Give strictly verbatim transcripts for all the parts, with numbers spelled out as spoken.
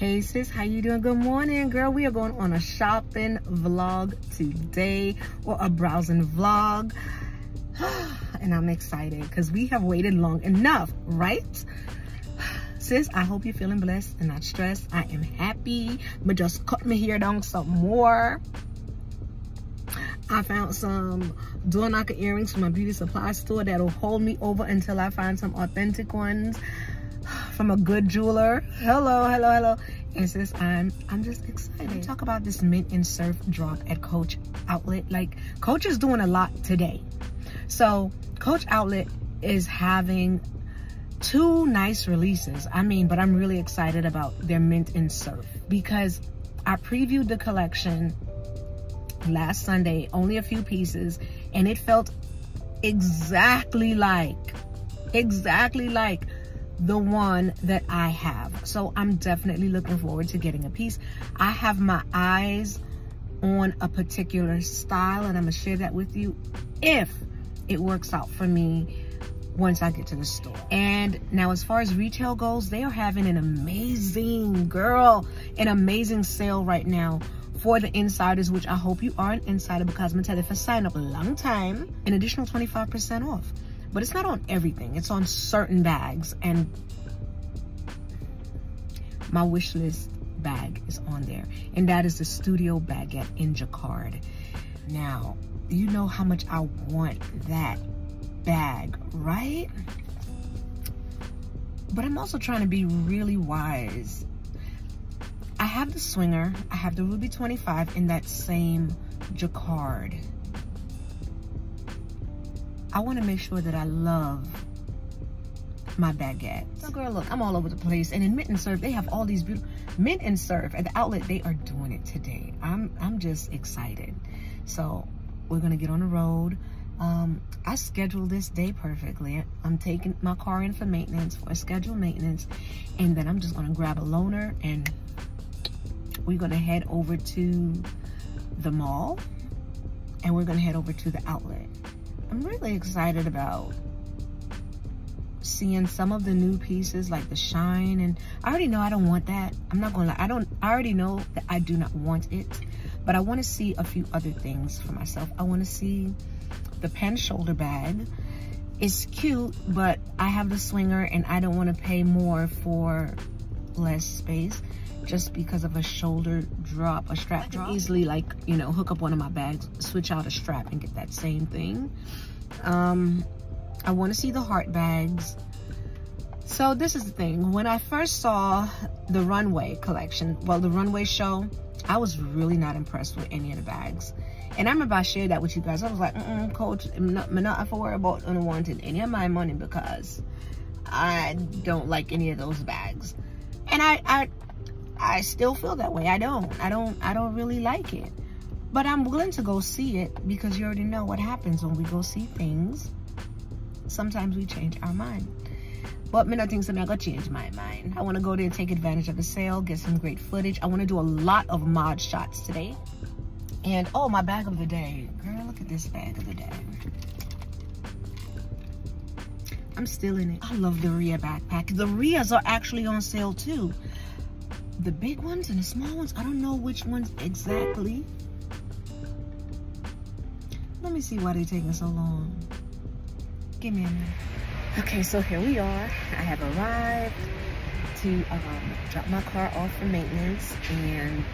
Hey sis, how you doing? Good morning, girl. We are going on a shopping vlog today, or a browsing vlog. And I'm excited because we have waited long enough, right? Sis, I hope you're feeling blessed and not stressed. I am happy, but just cut my hair down some more. I found some door knocker earrings from my beauty supply store that'll hold me over until I find some authentic ones from a good jeweler. Hello, hello, hello. And since I'm I'm just excited. Talk about this Mint and Serf drop at Coach Outlet. Like, Coach is doing a lot today. So Coach Outlet is having two nice releases. I mean, but I'm really excited about their Mint and Serf because I previewed the collection last Sunday, only a few pieces, and it felt exactly like exactly like the one that I have. So I'm definitely looking forward to getting a piece. I have my eyes on a particular style, and I'm gonna share that with you if it works out for me once I get to the store. And now, as far as retail goes, they are having an amazing, girl, an amazing sale right now for the insiders, which I hope you are an insider because I'm gonna tell you, if I sign up a long time, an additional twenty-five percent off. But it's not on everything, it's on certain bags, and my wish list bag is on there, and that is the Studio Baguette in Jacquard. Now, you know how much I want that bag, right? But I'm also trying to be really wise. I have the Swinger, I have the Ruby twenty-five in that same Jacquard. I want to make sure that I love my baguette. So girl, look, I'm all over the place. And in Mint and Serf, they have all these beautiful, Mint and Serf at the outlet, they are doing it today. I'm, I'm just excited. So we're going to get on the road. Um, I scheduled this day perfectly. I'm taking my car in for maintenance, for scheduled maintenance. And then I'm just going to grab a loaner and we're going to head over to the mall, and we're going to head over to the outlet. I'm really excited about seeing some of the new pieces, like the shine, and I already know I don't want that. I'm not gonna lie, I don't I already know that I do not want it, but I want to see a few other things for myself. I want to see the pen shoulder bag. It's cute, but I have the Swinger and I don't want to pay more for less space just because of a shoulder drop, a strap I drop. I can easily, like, you know, hook up one of my bags, switch out a strap and get that same thing. Um, I want to see the heart bags. So this is the thing. When I first saw the runway collection, well, the runway show, I was really not impressed with any of the bags. And I remember I shared that with you guys. I was like, mm-mm, Coach, I'm not, I'm not have to worry about unwanted any of my money because I don't like any of those bags. And I... I I still feel that way. I don't, I don't, I don't really like it, but I'm willing to go see it because you already know what happens when we go see things. Sometimes we change our mind, but many things I'm not gonna change my mind. I want to go there and take advantage of the sale, get some great footage. I want to do a lot of mod shots today. And oh, my bag of the day, girl, look at this bag of the day. I'm still in it. I love the Rhea backpack. The Rheas are actually on sale too. The big ones and the small ones. I don't know which ones exactly. Let me see why they're taking so long. Give me a minute. Okay, so here we are. I have arrived to um, drop my car off for maintenance, and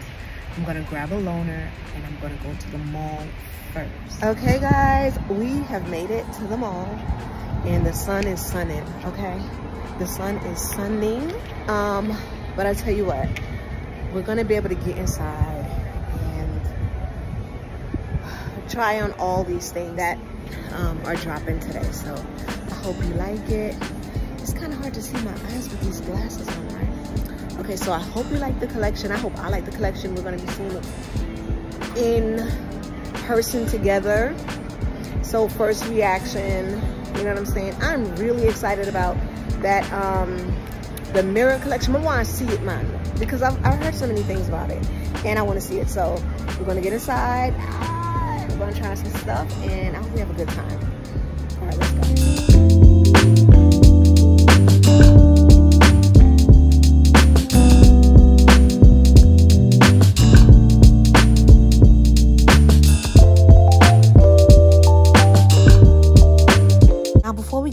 I'm gonna grab a loaner and I'm gonna go to the mall first. Okay guys, we have made it to the mall and the sun is sunning, okay? The sun is sunning. Um, But I tell you what, we're gonna be able to get inside and try on all these things that um, are dropping today. So I hope you like it. It's kind of hard to see my eyes with these glasses on, right? Okay, so I hope you like the collection. I hope I like the collection. We're gonna be seeing it in person together. So first reaction, you know what I'm saying? I'm really excited about that. Um, The mirror collection, I want to see it, man, because I've, I've heard so many things about it, and I want to see it. So we're gonna get inside, ah, we're gonna try some stuff, and I hope we have a good time. All right, let's go.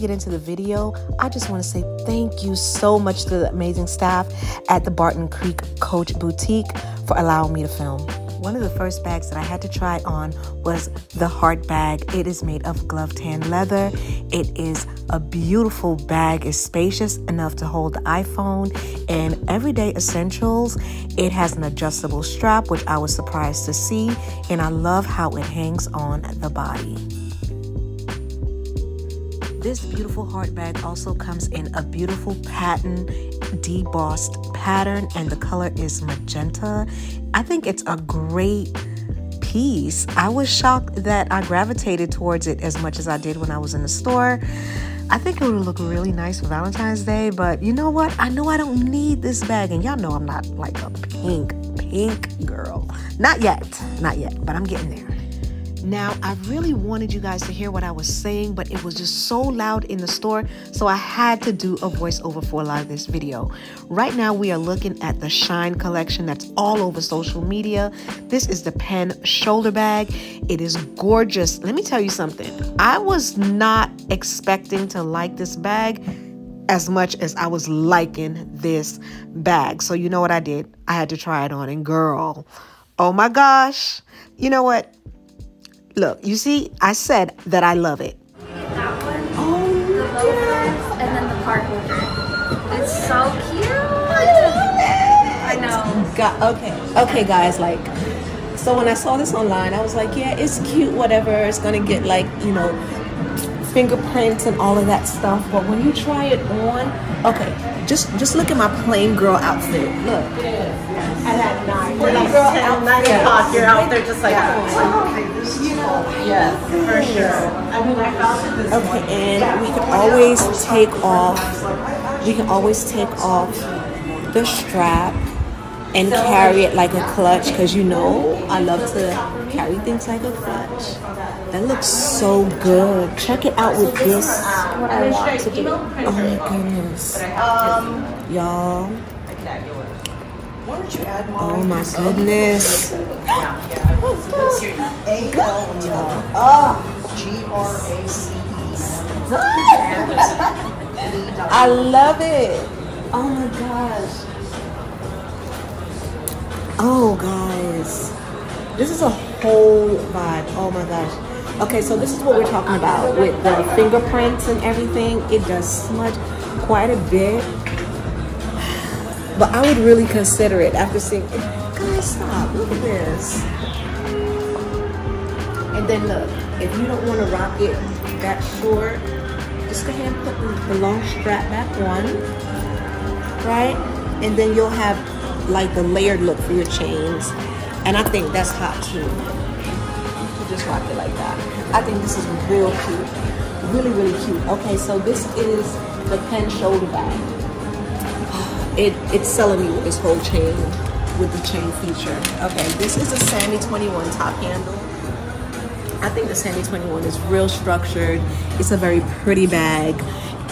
get into the video, I just want to say thank you so much to the amazing staff at the Barton Creek Coach Boutique for allowing me to film. One of the first bags that I had to try on was the heart bag. It is made of gloved tan leather. It is a beautiful bag. It's spacious enough to hold the iPhone and everyday essentials. It has an adjustable strap, which I was surprised to see, and I love how it hangs on the body. This beautiful heart bag also comes in a beautiful patent debossed pattern, and the color is magenta. I think it's a great piece. I was shocked that I gravitated towards it as much as I did when I was in the store. I think it would look really nice for Valentine's Day, but you know what? I know I don't need this bag, and y'all know I'm not like a pink, pink girl. Not yet, not yet, but I'm getting there. Now, I really wanted you guys to hear what I was saying, but it was just so loud in the store, so I had to do a voiceover for a lot of this video. Right now, we are looking at the Shine collection that's all over social media. This is the Pen shoulder bag. It is gorgeous. Let me tell you something. I was not expecting to like this bag as much as I was liking this bag. So you know what I did? I had to try it on, and girl, oh my gosh. You know what? Look, you see, I said that I love it. That one, oh, the loafers, and then the card holder. It's so cute. I love it. I know. God, okay, okay, guys. Like, so when I saw this online, I was like, yeah, it's cute, whatever. It's gonna get like, you know, fingerprints and all of that stuff. But when you try it on, okay, just just look at my plain girl outfit. Look. Yes. And at nine, when like girl at nine o'clock, you're out there just like, yeah. Oh, okay, this is you know, yes, for sure. I mean, I found it this okay, morning. And yeah, we can always take off. We can always take off the strap and so, carry it like a clutch, because you know I love to carry things like a clutch. That looks so good. Check it out with this. I want to do. Oh my goodness, y'all. Oh my goodness. I love it. Oh my gosh. Oh guys. This is a whole vibe. Oh my gosh. Okay, so this is what we're talking about with the fingerprints and everything. It does smudge quite a bit. But I would really consider it after seeing it. Guys, stop. Look at this. And then look, if you don't want to rock it that short, just go ahead and put the long strap back on. Right? And then you'll have like the layered look for your chains. And I think that's hot too. You just rock it like that. I think this is real cute. Really, really cute. Okay, so this is the Pen shoulder bag. It, it's selling me with this whole chain, with the chain feature. Okay, this is a Sammy twenty-one top handle. I think the Sammy twenty-one is real structured. It's a very pretty bag.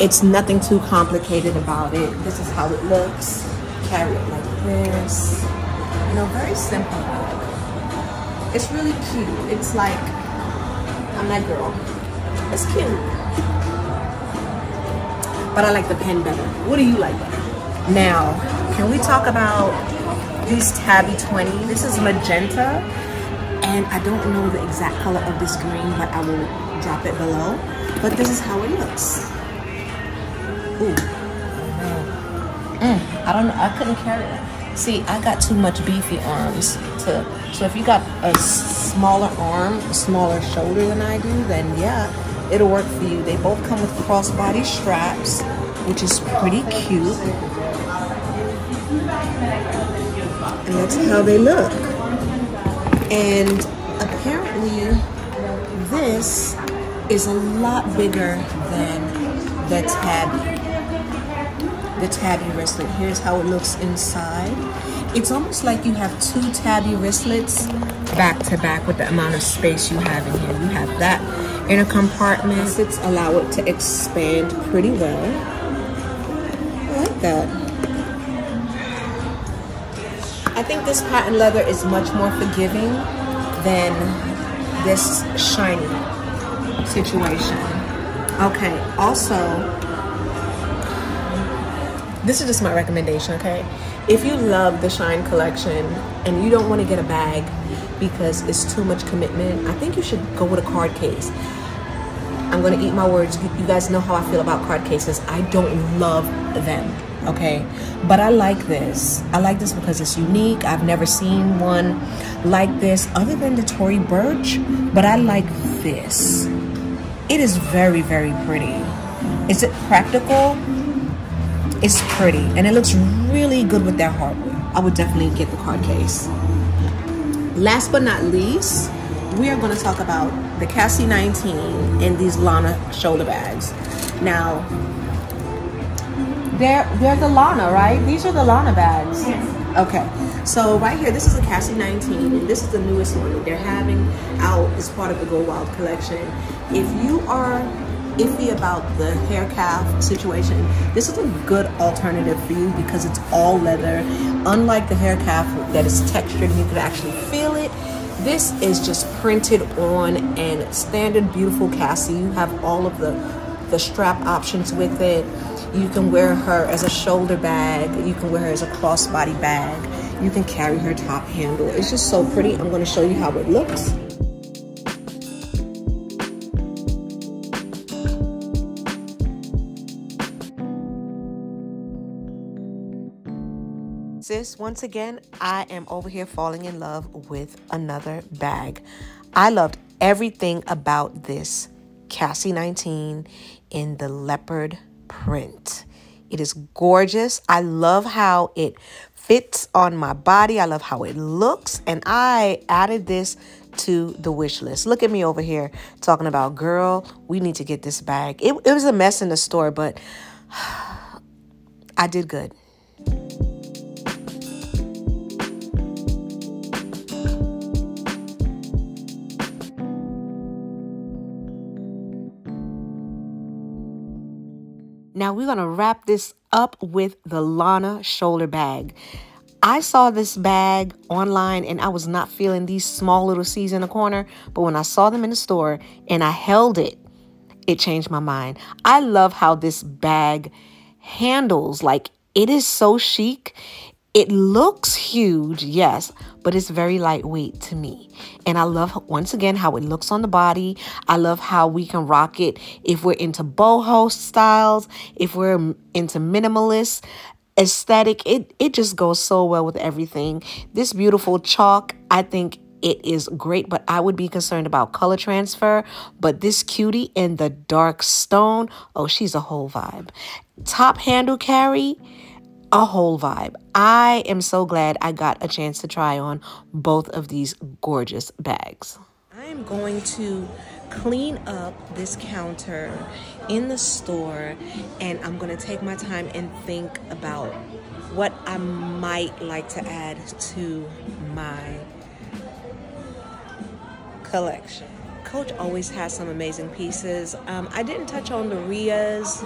It's nothing too complicated about it. This is how it looks. Carry it like this. You know, very simple. It's really cute. It's like, I'm that girl. It's cute. But I like the Pen better. What do you like better? Now, can we talk about this Tabby twenty? This is magenta, and I don't know the exact color of this green, but I will drop it below. But this is how it looks. Ooh. Mm, I don't know. I couldn't carry it. See, I got too much beefy arms. To, so if you got a smaller arm, a smaller shoulder than I do, then yeah, it'll work for you. They both come with crossbody straps, which is pretty cute. And that's how they look. And apparently this is a lot bigger than the Tabby. The Tabby wristlet. Here's how it looks inside. It's almost like you have two Tabby wristlets back to back with the amount of space you have in here. You have that inner compartment. It's allow it to expand pretty well. I like that. I think this patent leather is much more forgiving than this shiny situation. Okay, also, this is just my recommendation, okay? If you love the Shine collection and you don't want to get a bag because it's too much commitment, I think you should go with a card case. I'm going to eat my words. You guys know how I feel about card cases. I don't love them, okay? But I like this. I like this because it's unique. I've never seen one like this other than the Tory Burch, but I like this. It is very, very pretty. Is it practical? It's pretty, and it looks really good with that hardware. I would definitely get the card case. Last but not least, we are going to talk about the Cassie nineteen and these Lana shoulder bags. Now, they're, they're the Lana, right? These are the Lana bags. Yes. Okay. So right here, this is a Cassie nineteen, and this is the newest one that they're having out as part of the Go Wild collection. If you are iffy about the hair calf situation, this is a good alternative for you because it's all leather. Unlike the hair calf that is textured and you could actually feel it, this is just printed on and standard beautiful Cassie. You have all of the, the strap options with it. You can wear her as a shoulder bag. You can wear her as a crossbody bag. You can carry her top handle. It's just so pretty. I'm going to show you how it looks. Sis, once again, I am over here falling in love with another bag. I loved everything about this Cassie nineteen in the leopard print. It is gorgeous. I love how it fits on my body. I love how it looks. And I added this to the wish list. Look at me over here talking about, girl, we need to get this bag. It, it was a mess in the store, but I did good. Now we're going to wrap this up with the Lana shoulder bag. I saw this bag online and I was not feeling these small little C's in the corner, but when I saw them in the store and I held it, it changed my mind. I love how this bag handles. Like, it is so chic. It looks huge, yes, but it's very lightweight to me. And I love, once again, how it looks on the body. I love how we can rock it if we're into boho styles, if we're into minimalist aesthetic. It, it just goes so well with everything. This beautiful chalk, I think it is great, but I would be concerned about color transfer. But this cutie in the dark stone, oh, she's a whole vibe. Top handle carry, a whole vibe. I am so glad I got a chance to try on both of these gorgeous bags. I'm going to clean up this counter in the store and I'm going to take my time and think about what I might like to add to my collection. Coach always has some amazing pieces. Um, I didn't touch on the Rias,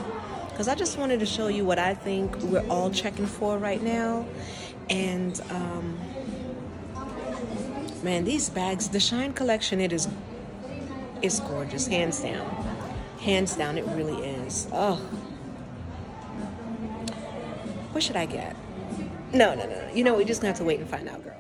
because I just wanted to show you what I think we're all checking for right now. And um, man, these bags, the Shine collection, it is it's gorgeous, hands down. Hands down, it really is. Oh, what should I get? No, no, no, you know, we're just gonna have to wait and find out, girl.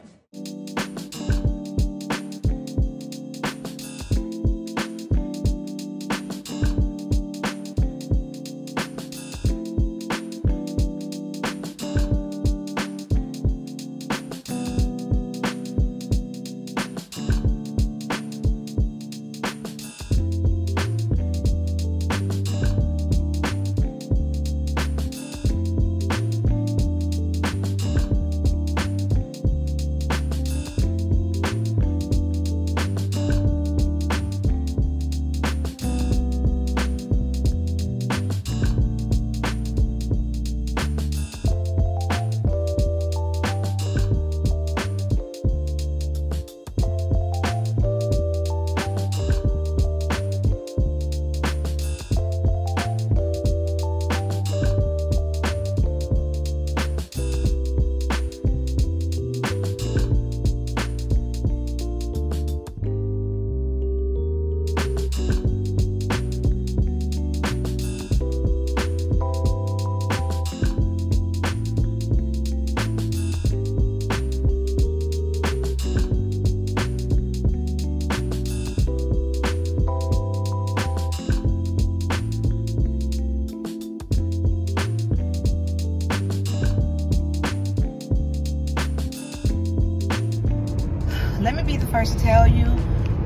let me be the first to tell you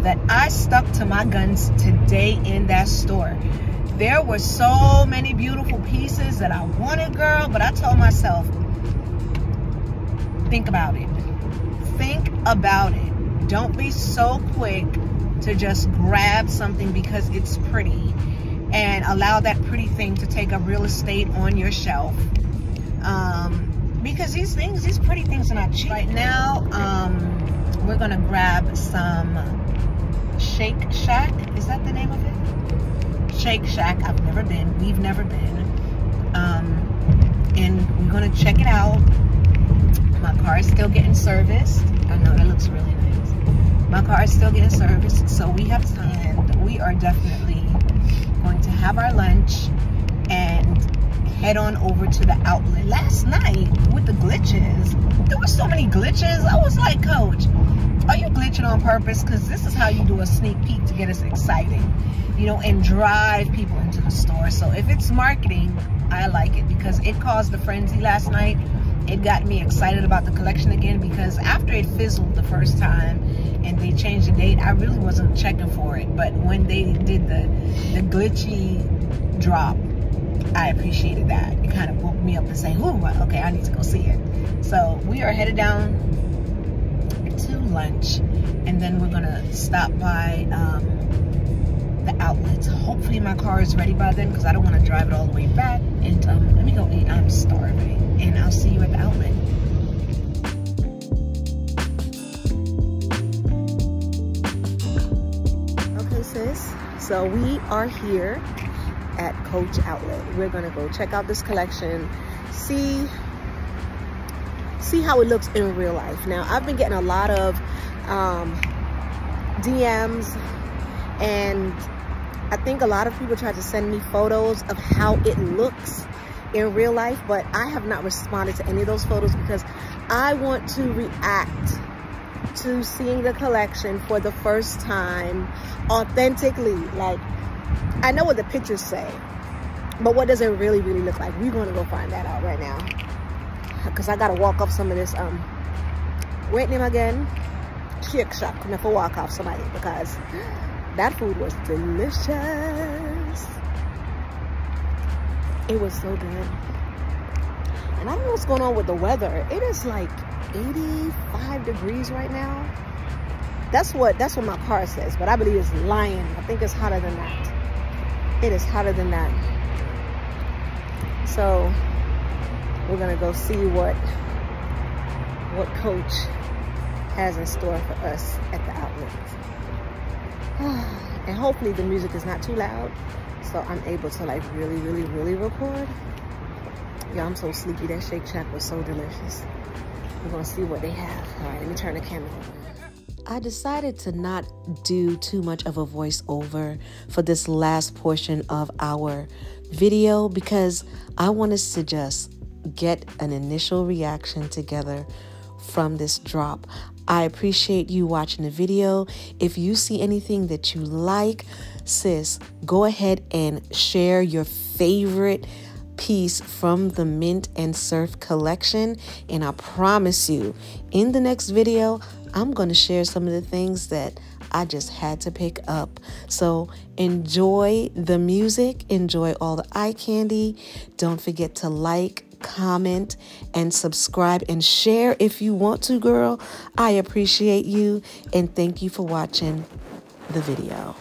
that I stuck to my guns today in that store. There were so many beautiful pieces that I wanted, girl, but I told myself, think about it. Think about it. Don't be so quick to just grab something because it's pretty and allow that pretty thing to take up real estate on your shelf. Um, because these things, these pretty things are not cheap. Right now, um, we're gonna grab some Shake Shack. Is that the name of it? Shake Shack. I've never been. We've never been. Um, and we're gonna check it out. My car is still getting serviced. I know that looks really nice. My car is still getting serviced, so we have time. We are definitely going to have our lunch and head on over to the outlet. Last night with the glitches, there were so many glitches. I was like, Coach, are you glitching on purpose? Because this is how you do a sneak peek to get us excited, you know, and drive people into the store. So if it's marketing, I like it because it caused the frenzy last night. It got me excited about the collection again because after it fizzled the first time and they changed the date, I really wasn't checking for it. But when they did the, the glitchy drop, I appreciated that. It kind of woke me up and saying, ooh, okay, I need to go see it. So we are headed down to lunch and then we're gonna stop by um, the outlets. Hopefully my car is ready by then because I don't wanna drive it all the way back. And um, let me go eat, I'm starving. And I'll see you at the outlet. Okay, sis. So we are here at Coach Outlet. We're gonna go check out this collection, see, see how it looks in real life. Now, I've been getting a lot of um, D Ms, and I think a lot of people try to send me photos of how it looks in real life, but I have not responded to any of those photos because I want to react to seeing the collection for the first time authentically. Like, I know what the pictures say, but what does it really, really look like? We're going to go find that out right now because I got to walk off some of this. Um, wait name again? Shake Shack. I'm going to walk off somebody because that food was delicious. It was so good. And I don't know what's going on with the weather. It is like eighty-five degrees right now. That's what that's what my car says, but I believe it's lying. I think it's hotter than that. It is hotter than that. So we're gonna go see what what Coach has in store for us at the outlet. And hopefully the music is not too loud, so I'm able to like really, really, really record. Yeah, I'm so sleepy. That Shake Shack was so delicious. We're gonna see what they have. All right, let me turn the camera over. I decided to not do too much of a voiceover for this last portion of our video because I wanted to just get an initial reaction together from this drop. I appreciate you watching the video. If you see anything that you like, sis, go ahead and share your favorite piece from the Mint and Serf collection. And I promise you, in the next video, I'm going to share some of the things that I just had to pick up. So enjoy the music, enjoy all the eye candy. Don't forget to like, comment, and subscribe, and share if you want to, girl. I appreciate you, and thank you for watching the video.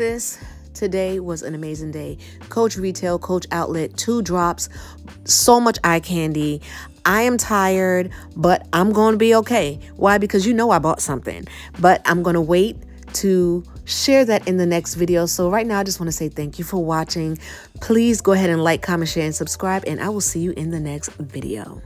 sis, today was an amazing day. Coach Retail, Coach Outlet, two drops, so much eye candy. I am tired, but I'm going to be okay. Why? Because you know I bought something, but I'm going to wait to share that in the next video. So right now, I just want to say thank you for watching. Please go ahead and like, comment, share, and subscribe, and I will see you in the next video.